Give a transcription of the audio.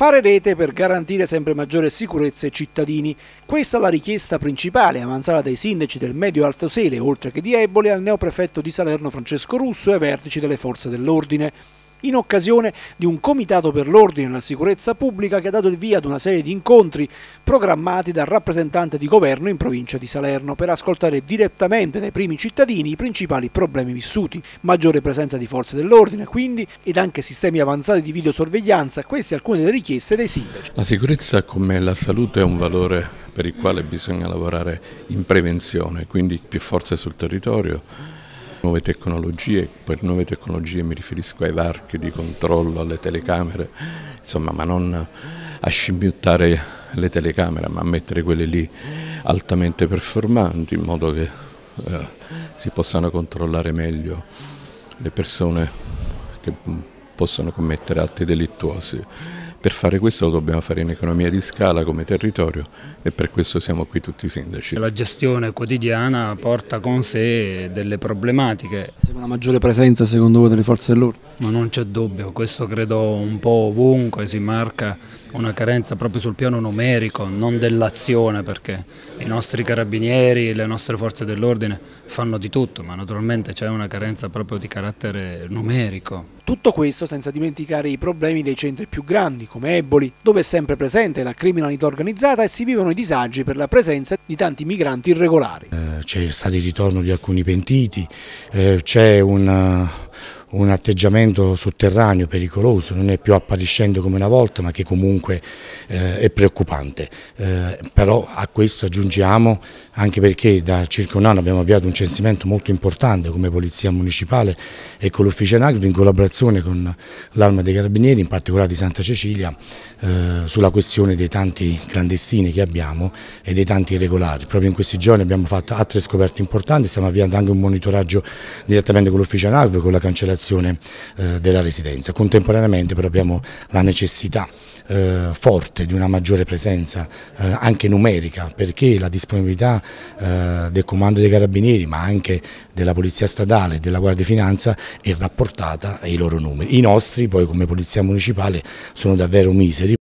Fare rete per garantire sempre maggiore sicurezza ai cittadini. Questa è la richiesta principale avanzata dai sindaci del Medio Alto Sele, oltre che di Eboli, al neoprefetto di Salerno Francesco Russo e ai vertici delle forze dell'ordine. In occasione di un comitato per l'ordine e la sicurezza pubblica che ha dato il via ad una serie di incontri programmati dal rappresentante di governo in provincia di Salerno per ascoltare direttamente dai primi cittadini i principali problemi vissuti, maggiore presenza di forze dell'ordine quindi ed anche sistemi avanzati di videosorveglianza, queste alcune delle richieste dei sindaci. La sicurezza come la salute è un valore per il quale bisogna lavorare in prevenzione, quindi più forze sul territorio. Nuove tecnologie, per nuove tecnologie mi riferisco ai varchi di controllo, alle telecamere, insomma, ma non a scimmiuttare le telecamere, ma a mettere quelle lì altamente performanti in modo che si possano controllare meglio le persone che possono commettere atti delittuosi. Per fare questo lo dobbiamo fare in economia di scala come territorio e per questo siamo qui tutti i sindaci. La gestione quotidiana porta con sé delle problematiche. Serve una maggiore presenza secondo voi delle forze dell'ordine? Ma non c'è dubbio, questo credo un po' ovunque si marca una carenza proprio sul piano numerico, non dell'azione, perché i nostri carabinieri, le nostre forze dell'ordine fanno di tutto, ma naturalmente c'è una carenza proprio di carattere numerico. Tutto questo senza dimenticare i problemi dei centri più grandi, come Eboli, dove è sempre presente la criminalità organizzata e si vivono i disagi per la presenza di tanti migranti irregolari. C'è stato il ritorno di alcuni pentiti, c'è un atteggiamento sotterraneo pericoloso, non è più appariscente come una volta, ma che comunque è preoccupante. Però a questo aggiungiamo, anche perché da circa un anno abbiamo avviato un censimento molto importante come Polizia Municipale e con l'Ufficio NALV in collaborazione con l'Arma dei Carabinieri, in particolare di Santa Cecilia, sulla questione dei tanti clandestini che abbiamo e dei tanti irregolari. Proprio in questi giorni abbiamo fatto altre scoperte importanti, stiamo avviando anche un monitoraggio direttamente con l'Ufficio NALV, con la cancellazione della residenza. Contemporaneamente però abbiamo la necessità forte di una maggiore presenza anche numerica, perché la disponibilità del Comando dei Carabinieri ma anche della Polizia Statale e della Guardia di Finanza è rapportata ai loro numeri. I nostri poi come Polizia Municipale sono davvero miseri.